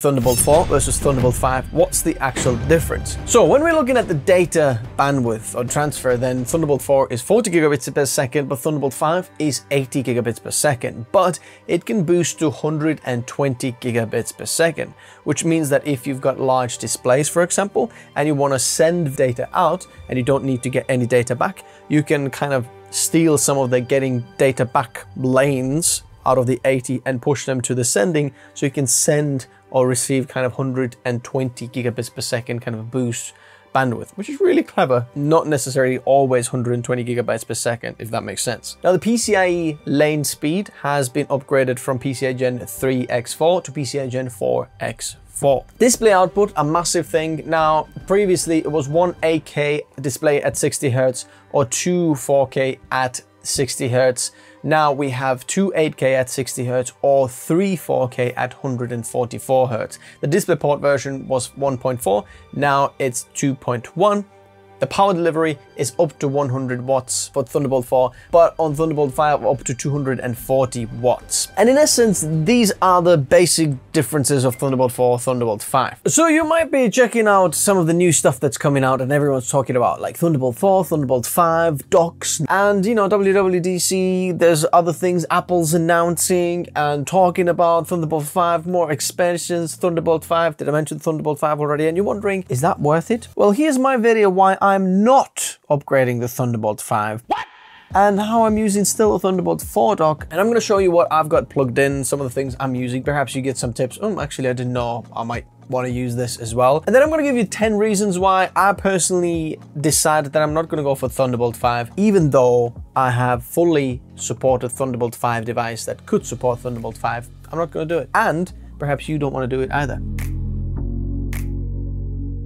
Thunderbolt 4 versus Thunderbolt 5, what's the actual difference? So when we're looking at the data bandwidth or transfer, then Thunderbolt 4 is 40 gigabits per second, but Thunderbolt 5 is 80 gigabits per second, but it can boost to 120 gigabits per second, which means that if you've got large displays, for example, and you want to send data out and you don't need to get any data back, you can kind of steal some of the getting data back lanes out of the 80 and push them to the sending, so you can send or receive kind of 120 gigabits per second kind of boost bandwidth, which is really clever. Not necessarily always 120 gigabytes per second, if that makes sense. Now the PCIe lane speed has been upgraded from PCIe Gen 3 X4 to PCIe Gen 4 X4. Display output, a massive thing. Now, previously it was 1 8K display at 60 Hz or 2 4K at 60 Hz. Now we have 2 8K at 60 Hz or 3 4K at 144 Hz. The DisplayPort version was 1.4, now it's 2.1. The power delivery is up to 100 watts for Thunderbolt 4, but on Thunderbolt 5 up to 240 watts. And in essence, these are the basic differences of Thunderbolt 4, Thunderbolt 5. So you might be checking out some of the new stuff that's coming out and everyone's talking about, like Thunderbolt 4, Thunderbolt 5, docks, and you know, WWDC, there's other things Apple's announcing and talking about Thunderbolt 5, more expansions, Thunderbolt 5, did I mention Thunderbolt 5 already? And you're wondering, is that worth it? Well, here's my video why I'm not upgrading the Thunderbolt 5. What? And how I'm using still a Thunderbolt 4 dock, and I'm going to show you what I've got plugged in, some of the things I'm using, perhaps you get some tips. Oh, actually I didn't know, I might want to use this as well. And then I'm going to give you 10 reasons why I personally decided that I'm not going to go for Thunderbolt 5, even though I have fully supported Thunderbolt 5 device that could support Thunderbolt 5, I'm not going to do it. And perhaps you don't want to do it either.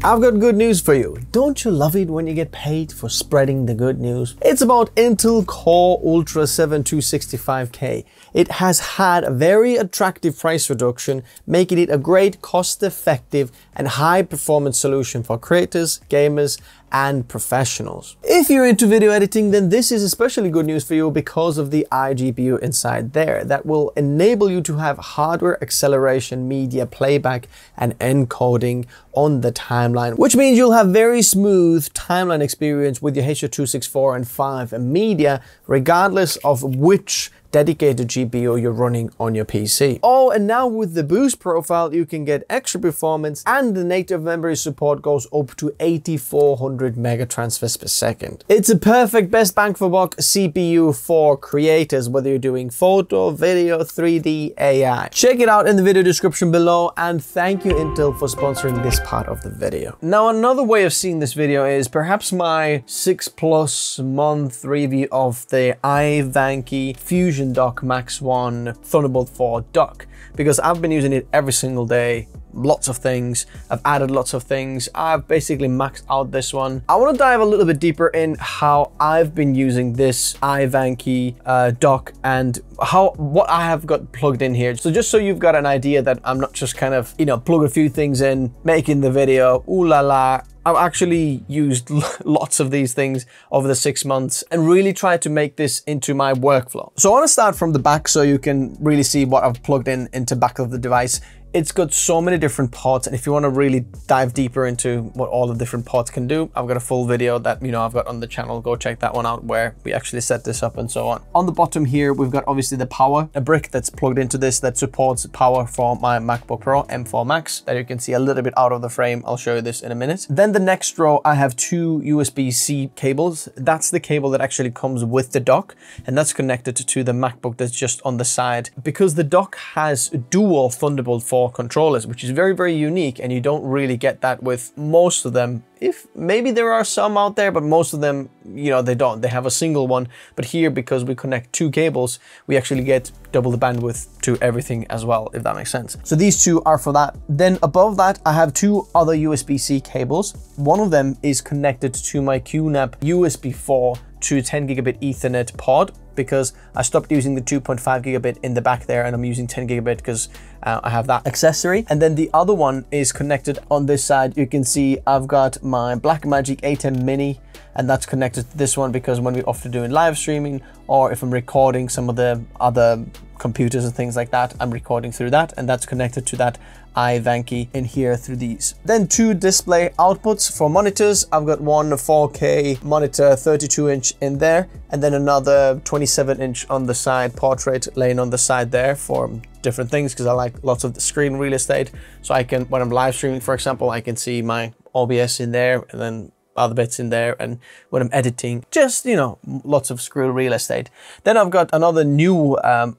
I've got good news for you. Don't you love it when you get paid for spreading the good news? It's about Intel Core Ultra 7 265K. It has had a very attractive price reduction, making it a great cost-effective and high-performance solution for creators, gamers, and professionals. If you're into video editing, then this is especially good news for you because of the iGPU inside there that will enable you to have hardware acceleration, media playback, and encoding on the timeline, which means you'll have very smooth timeline experience with your H.264 and 5 media, regardless of which dedicated GPU you're running on your PC. Oh, and now with the boost profile, you can get extra performance, and the native memory support goes up to 8400 megatransfers per second. It's a perfect best bang for buck CPU for creators, whether you're doing photo, video, 3D, AI. Check it out in the video description below, and thank you Intel for sponsoring this part of the video. Now, another way of seeing this video is perhaps my 6+ month review of the Ivanky FusionDock Max 1 Thunderbolt 4 dock, because I've been using it every single day. Lots of things, I've added lots of things, I've basically maxed out this one. I want to dive a little bit deeper in how I've been using this Ivanky dock and what I have got plugged in here. So just so you've got an idea that I'm not just kind of, you know, plug a few things in, making the video, ooh la la. I've actually used lots of these things over the 6 months and really tried to make this into my workflow. So I want to start from the back so you can really see what I've plugged in into back of the device. It's got so many different ports, and if you want to really dive deeper into what all the different ports can do, I've got a full video that, you know, I've got on the channel, go check that one out, where we actually set this up and so on. On the bottom here, we've got obviously the power, a brick that's plugged into this that supports power for my MacBook Pro M4 Max that you can see a little bit out of the frame. I'll show you this in a minute. Then the next row, I have two USB-C cables. That's the cable that actually comes with the dock, and that's connected to the MacBook that's just on the side, because the dock has dual Thunderbolt 4 controllers, which is very, very unique, and you don't really get that with most of them. If maybe there are some out there, but most of them, you know, they don't, they have a single one. But here, because we connect two cables, we actually get double the bandwidth to everything as well, if that makes sense. So these two are for that. Then above that, I have two other USB-C cables. One of them is connected to my QNAP USB 4 to 10 gigabit Ethernet pod, because I stopped using the 2.5 gigabit in the back there and I'm using 10 gigabit because I have that accessory. And then the other one is connected on this side. You can see I've got my Blackmagic ATEM Mini and that's connected to this one because when we're often doing live streaming, or if I'm recording some of the other computers and things like that, I'm recording through that, and that's connected to that Ivanky in here through these. Then two display outputs for monitors. I've got one 4K monitor 32 inch in there, and then another 27 inch on the side, portrait laying on the side there for different things, because I like lots of the screen real estate. So I can, when I'm live streaming, for example, I can see my OBS in there, and then other bits in there, and when I'm editing, just, you know, lots of screen real estate. Then I've got another new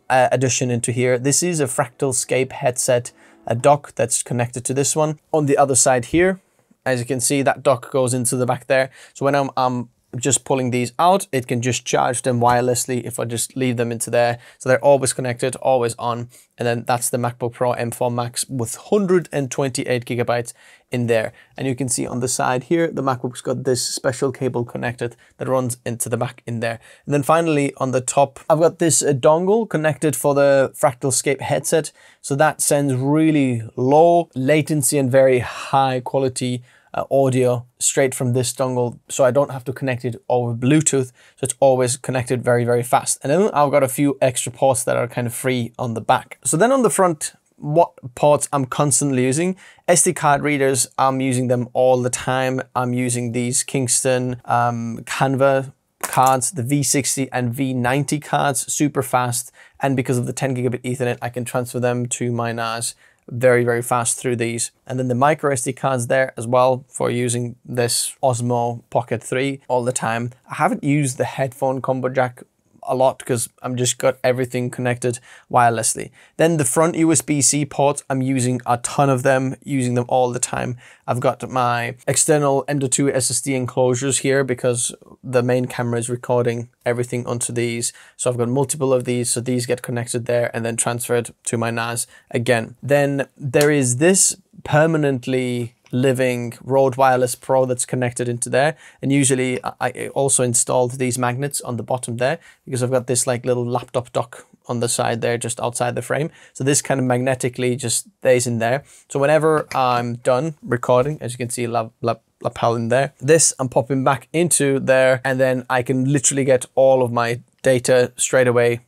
addition into here. This is a Fractal Scape headset, a dock that's connected to this one. On the other side here, as you can see, that dock goes into the back there. So when I'm just pulling these out, it can just charge them wirelessly if I just leave them into there. So they're always connected, always on. And then that's the MacBook Pro M4 Max with 128 gigabytes in there. And you can see on the side here, the MacBook's got this special cable connected that runs into the back in there. And then finally on the top, I've got this dongle connected for the Fractal Scape headset. So that sends really low latency and very high quality audio straight from this dongle, so I don't have to connect it over Bluetooth, so it's always connected very, very fast. And then I've got a few extra ports that are kind of free on the back. So then on the front, what ports I'm constantly using. SD card readers, I'm using them all the time. I'm using these Kingston Canva cards, the V60 and V90 cards, super fast. And because of the 10 gigabit Ethernet, I can transfer them to my NAS very, very fast through these. And then the micro SD cards there as well for using this Osmo Pocket 3 all the time. I haven't used the headphone combo jack a lot because I'm just got everything connected wirelessly. Then the front USB-C ports, I'm using a ton of them, using them all the time. I've got my external M.2 SSD enclosures here because the main camera is recording everything onto these. So I've got multiple of these, so these get connected there and then transferred to my NAS again. Then there is this permanently living Rode Wireless Pro that's connected into there, and usually I also installed these magnets on the bottom there because I've got this like little laptop dock on the side there just outside the frame, so this kind of magnetically just stays in there. So whenever I'm done recording, as you can see, lapel in there, this I'm popping back into there, and then I can literally get all of my data straight away.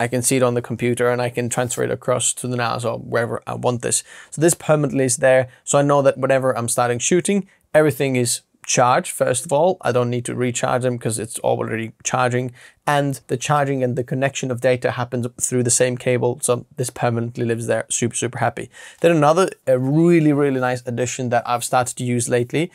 I can see it on the computer and I can transfer it across to the NAS or wherever I want this. So this permanently is there. So I know that whenever I'm starting shooting, everything is charged. First of all, I don't need to recharge them because it's already charging, and the charging and the connection of data happens through the same cable. So this permanently lives there. Super, super happy. Then another a really, really nice addition that I've started to use lately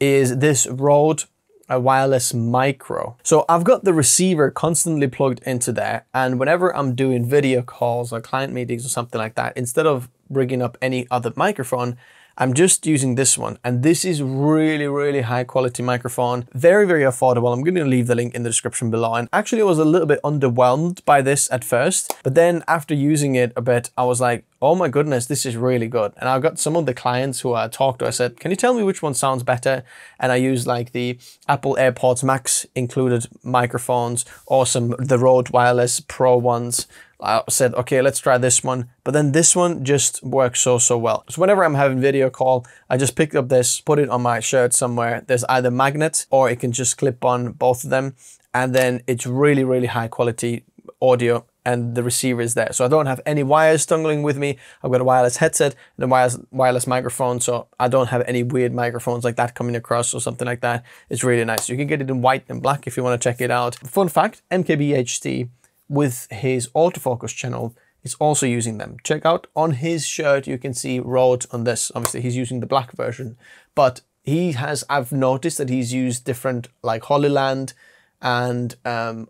is this Rode Wireless Micro. So I've got the receiver constantly plugged into there, and whenever I'm doing video calls or client meetings or something like that, instead of rigging up any other microphone, I'm just using this one. And this is really, really high quality microphone, very, very affordable. I'm going to leave the link in the description below. And actually I was a little bit underwhelmed by this at first, but then after using it a bit, I was like, oh my goodness, this is really good. And I've got some of the clients who I talked to, I said, can you tell me which one sounds better? And I used like the Apple AirPods Max included microphones or some the Rode Wireless Pro ones. I said, okay, let's try this one. But then this one just works so, so well. So whenever I'm having video call, I just pick up this, put it on my shirt somewhere. There's either magnet or it can just clip on both of them. And then it's really, really high quality audio, and the receiver is there. So I don't have any wires dangling with me. I've got a wireless headset and a wireless microphone. So I don't have any weird microphones like that coming across or something like that. It's really nice. You can get it in white and black if you want to check it out. Fun fact, MKBHD with his autofocus channel is also using them. Check out on his shirt, you can see Rode on this. Obviously he's using the black version, but he has, I've noticed that he's used different like Hollyland and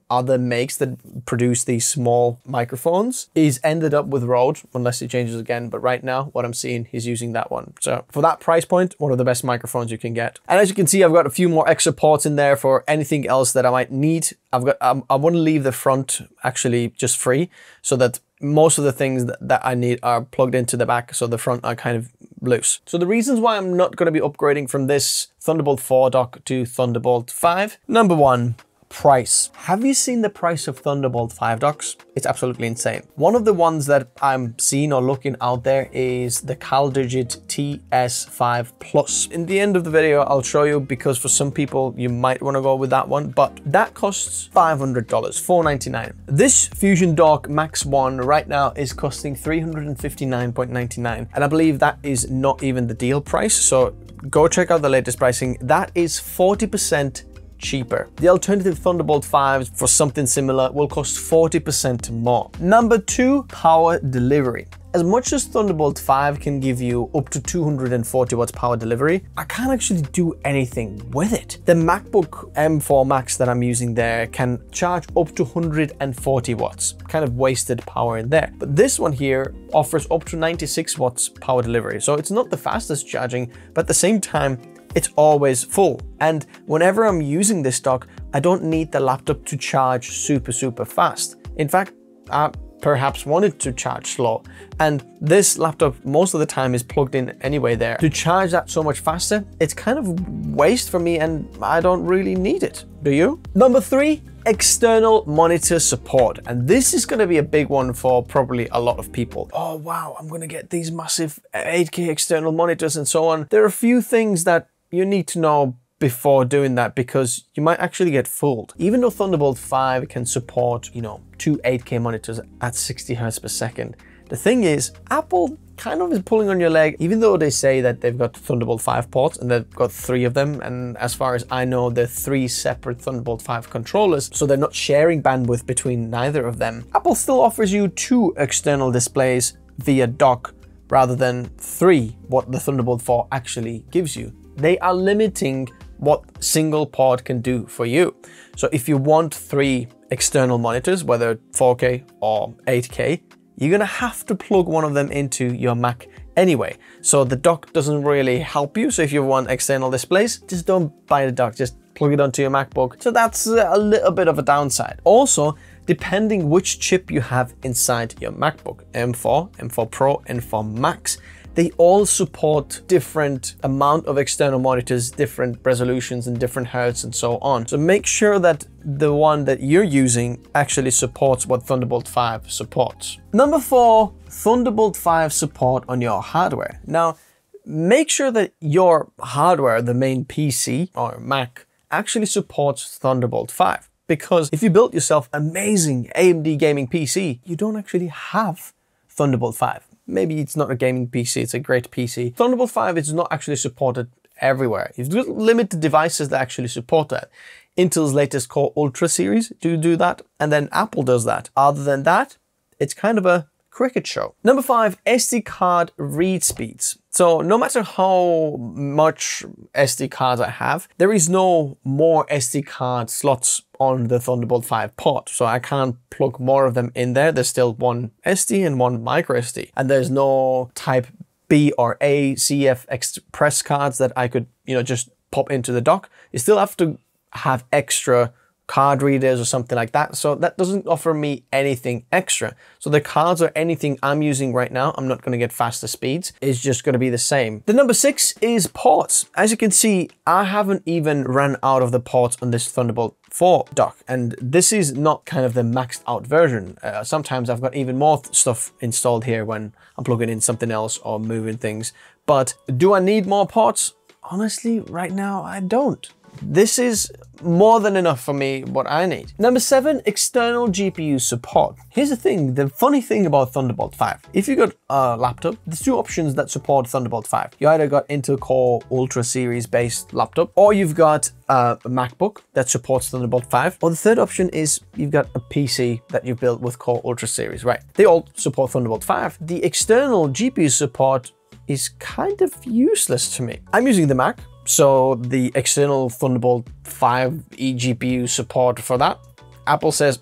other makes that produce these small microphones. He's ended up with Rode, unless he changes again, but right now what I'm seeing, he's using that one. So for that price point, one of the best microphones you can get. And as you can see, I've got a few more extra ports in there for anything else that I might need. I've got, I want to leave the front actually just free so that most of the things that I need are plugged into the back, so the front are kind of loose. So the reasons why I'm not going to be upgrading from this Thunderbolt 4 dock to Thunderbolt 5. Number one, price. Have you seen the price of Thunderbolt 5 docks? It's absolutely insane. One of the ones that I'm seeing or looking out there is the CalDigit TS5 Plus. In the end of the video, I'll show you, because for some people, you might want to go with that one, but that costs $500, $499. This FusionDock Max 1 right now is costing $359.99, and I believe that is not even the deal price, so go check out the latest pricing. That is 40% cheaper. The alternative Thunderbolt 5s for something similar will cost 40% more. Number two, power delivery. As much as Thunderbolt 5 can give you up to 240 watts power delivery, I can't actually do anything with it. The MacBook M4 Max that I'm using there can charge up to 140 watts, kind of wasted power in there. But this one here offers up to 96 watts power delivery. So it's not the fastest charging, but at the same time, it's always full. And whenever I'm using this dock, I don't need the laptop to charge super, super fast. In fact, I perhaps wanted to charge slow, and this laptop most of the time is plugged in anyway there. To charge that so much faster, it's kind of waste for me, and I don't really need it. Do you? Number three, external monitor support. And this is going to be a big one for probably a lot of people. Oh wow, I'm going to get these massive 8K external monitors and so on. There are a few things that you need to know before doing that, because you might actually get fooled. Even though Thunderbolt 5 can support, you know, two 8K monitors at 60 hertz per second, the thing is, Apple kind of is pulling on your leg. Even though they say that they've got Thunderbolt 5 ports, and they've got three of them, and as far as I know, they're three separate Thunderbolt 5 controllers, so they're not sharing bandwidth between neither of them. Apple still offers you two external displays via dock, rather than three, what the Thunderbolt 4 actually gives you. They are limiting what single port can do for you. So if you want three external monitors, whether 4K or 8K, you're gonna have to plug one of them into your Mac anyway. So the dock doesn't really help you. So if you want external displays, just don't buy the dock, just plug it onto your MacBook. So that's a little bit of a downside. Also, depending which chip you have inside your MacBook, M4, M4 Pro, M4 Max, they all support different amount of external monitors, different resolutions and different hertz and so on. So make sure that the one that you're using actually supports what Thunderbolt 5 supports. Number four, Thunderbolt 5 support on your hardware. Now, make sure that your hardware, the main PC or Mac, actually supports Thunderbolt 5. Because if you built yourself amazing AMD gaming PC, you don't actually have Thunderbolt 5. Maybe it's not a gaming PC, it's a great PC. Thunderbolt 5 is not actually supported everywhere. You've got limited devices that actually support that. Intel's latest Core Ultra series do that, and then Apple does that. Other than that, it's kind of a cricket show. Number five, SD card read speeds. So no matter how much SD cards I have, there is no more SD card slots on the Thunderbolt 5 port. So I can't plug more of them in there. There's still one SD and one micro SD, and there's no type B or A CF Express cards that I could, you know, just pop into the dock. You still have to have extra card readers or something like that. So that doesn't offer me anything extra. So the cards or anything I'm using right now, I'm not going to get faster speeds. It's just going to be the same. The number six is ports. As you can see, I haven't even run out of the ports on this Thunderbolt 4 dock. And this is not kind of the maxed out version. Sometimes I've got even more stuff installed here when I'm plugging in something else or moving things. But do I need more ports? Honestly, right now, I don't. This is more than enough for me, what I need. Number seven, external GPU support. Here's the thing, the funny thing about Thunderbolt 5. If you got a laptop, there's two options that support Thunderbolt 5. You either got Intel Core Ultra series based laptop, or you've got a MacBook that supports Thunderbolt 5. Or the third option is you've got a PC that you built with Core Ultra series, right? They all support Thunderbolt 5. The external GPU support is kind of useless to me. I'm using the Mac, so the external Thunderbolt 5 eGPU support for that, Apple says,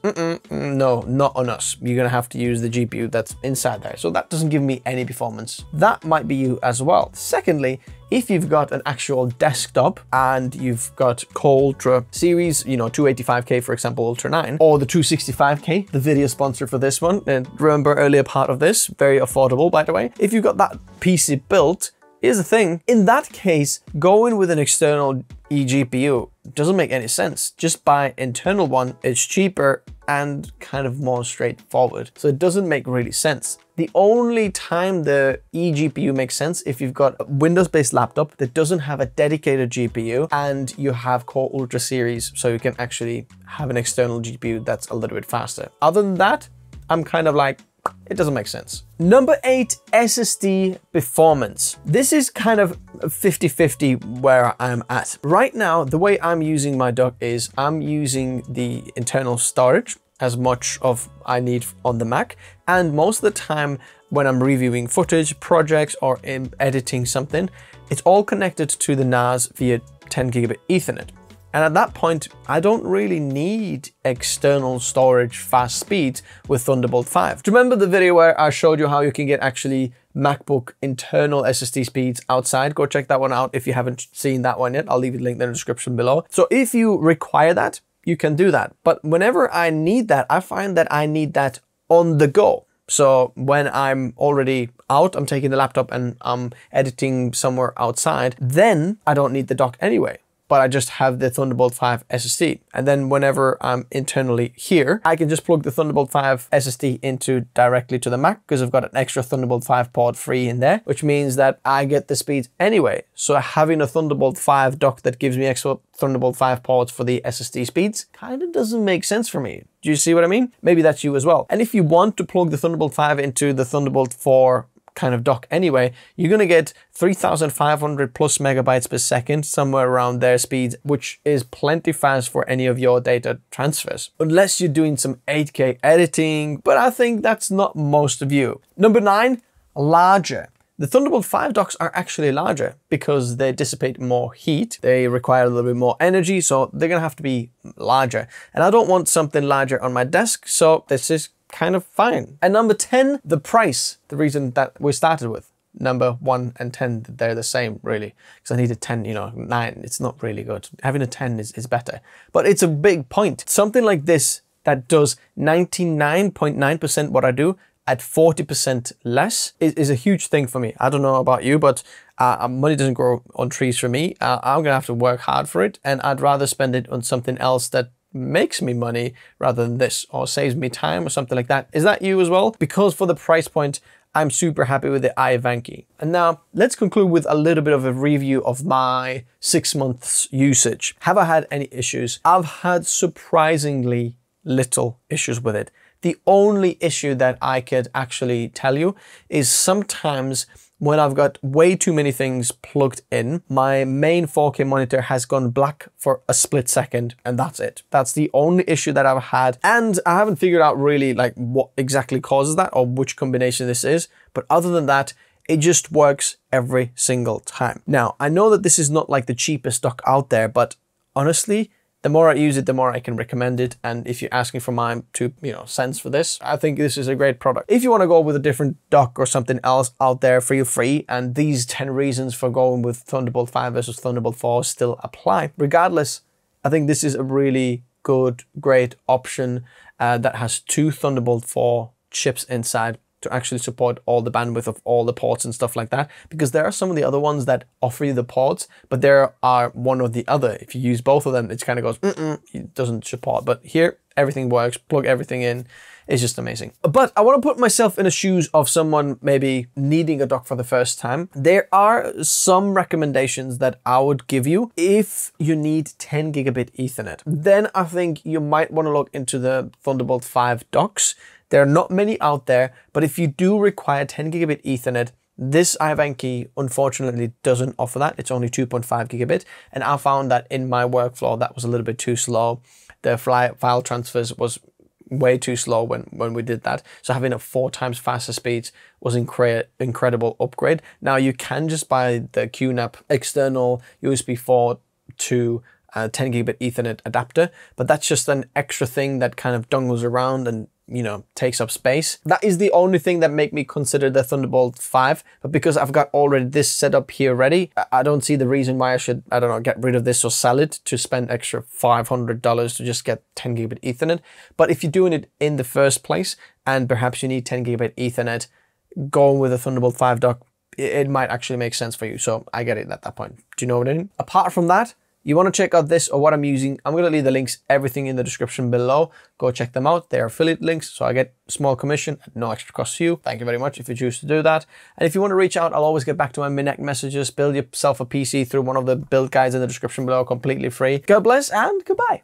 no, not on us. You're gonna have to use the GPU that's inside there. So that doesn't give me any performance. That might be you as well. Secondly, if you've got an actual desktop and you've got Core Ultra series, you know, 285K, for example, Ultra 9, or the 265K, the video sponsor for this one, and remember earlier part of this, very affordable, by the way. If you've got that PC built, Here's the thing, in that case, going with an external eGPU doesn't make any sense. Just buy an internal one, it's cheaper and kind of more straightforward. So it doesn't make really sense. The only time the eGPU makes sense if you've got a Windows-based laptop that doesn't have a dedicated GPU and you have Core Ultra series, so you can actually have an external GPU that's a little bit faster. Other than that, I'm kind of like, it doesn't make sense. Number 8, SSD performance. This is kind of 50-50 where I'm at. Right now, the way I'm using my dock is I'm using the internal storage as much of I need on the Mac. And most of the time when I'm reviewing footage, projects, or editing something, it's all connected to the NAS via 10 gigabit Ethernet. And at that point, I don't really need external storage fast speeds with Thunderbolt 5. Do you remember the video where I showed you how you can get actually MacBook internal SSD speeds outside? Go check that one out if you haven't seen that one yet. I'll leave a link in the description below. So if you require that, you can do that. But whenever I need that, I find that I need that on the go. So when I'm already out, I'm taking the laptop and I'm editing somewhere outside, then I don't need the dock anyway. But I just have the Thunderbolt 5 SSD. And then whenever I'm internally here, I can just plug the Thunderbolt 5 SSD into directly to the Mac because I've got an extra Thunderbolt 5 port free in there, which means that I get the speeds anyway. So having a Thunderbolt 5 dock that gives me extra Thunderbolt 5 ports for the SSD speeds kind of doesn't make sense for me. Do you see what I mean? Maybe that's you as well. And if you want to plug the Thunderbolt 5 into the Thunderbolt 4 kind of dock anyway, you're going to get 3,500 plus megabytes per second, somewhere around their speeds, which is plenty fast for any of your data transfers, unless you're doing some 8K editing, but I think that's not most of you. Number 9, larger. The Thunderbolt 5 docks are actually larger because they dissipate more heat. They require a little bit more energy, so they're going to have to be larger. And I don't want something larger on my desk, so this is kind of fine. And number 10, the price, the reason that we started with. Number 1 and 10, they're the same really, because I need a 10, you know, 9, it's not really good. Having a 10 is better, but it's a big point. Something like this that does 99.9% what I do at 40% less is a huge thing for me. I don't know about you, but money doesn't grow on trees for me. I'm going to have to work hard for it, and I'd rather spend it on something else that makes me money rather than this, or saves me time or something like that. Is that you as well? Because for the price point, I'm super happy with the Ivanky. And now let's conclude with a little bit of a review of my 6 months usage. Have I had any issues? I've had surprisingly little issues with it. The only issue that I could actually tell you is sometimes when I've got way too many things plugged in, my main 4K monitor has gone black for a split second, and that's it. That's the only issue that I've had. And I haven't figured out really like what exactly causes that or which combination this is. But other than that, it just works every single time. Now, I know that this is not like the cheapest dock out there, but honestly, the more I use it, the more I can recommend it. And if you're asking for my 2 cents for this, I think this is a great product. If you want to go with a different dock or something else out there, feel free. And these 10 reasons for going with Thunderbolt 5 versus Thunderbolt 4 still apply. Regardless, I think this is a really good, great option that has 2 Thunderbolt 4 chips inside to actually support all the bandwidth of all the ports and stuff like that, because there are some of the other ones that offer you the ports, but there are one or the other. If you use both of them, it kind of goes, it doesn't support. But here, everything works, plug everything in. It's just amazing. But I want to put myself in the shoes of someone maybe needing a dock for the first time. There are some recommendations that I would give you if you need 10 gigabit Ethernet. Then I think you might want to look into the Thunderbolt 5 docks. There are not many out there, but if you do require 10 gigabit Ethernet, this Ivanky unfortunately doesn't offer that. It's only 2.5 gigabit. And I found that in my workflow, that was a little bit too slow. The file transfers was way too slow when we did that. So having a 4 times faster speeds was incredible upgrade. Now you can just buy the QNAP external USB 4 to 10 gigabit Ethernet adapter, but that's just an extra thing that kind of dongles around and, you know, takes up space. That is the only thing that make me consider the Thunderbolt 5, but because I've got already this set up here ready, I don't see the reason why I should, I don't know, get rid of this or sell it to spend extra $500 to just get 10 gigabit Ethernet. But if you're doing it in the first place and perhaps you need 10 gigabit Ethernet, going with a Thunderbolt 5 dock it might actually make sense for you. So I get it at that point. Do you know what I mean? Apart from that, you want to check out this or what I'm using, I'm going to leave the links, everything in the description below. Go check them out. They're affiliate links, so I get small commission at no extra cost to you. Thank you very much if you choose to do that. And if you want to reach out, I'll always get back to my Minec messages. Build yourself a PC through one of the build guides in the description below, completely free. God bless and goodbye.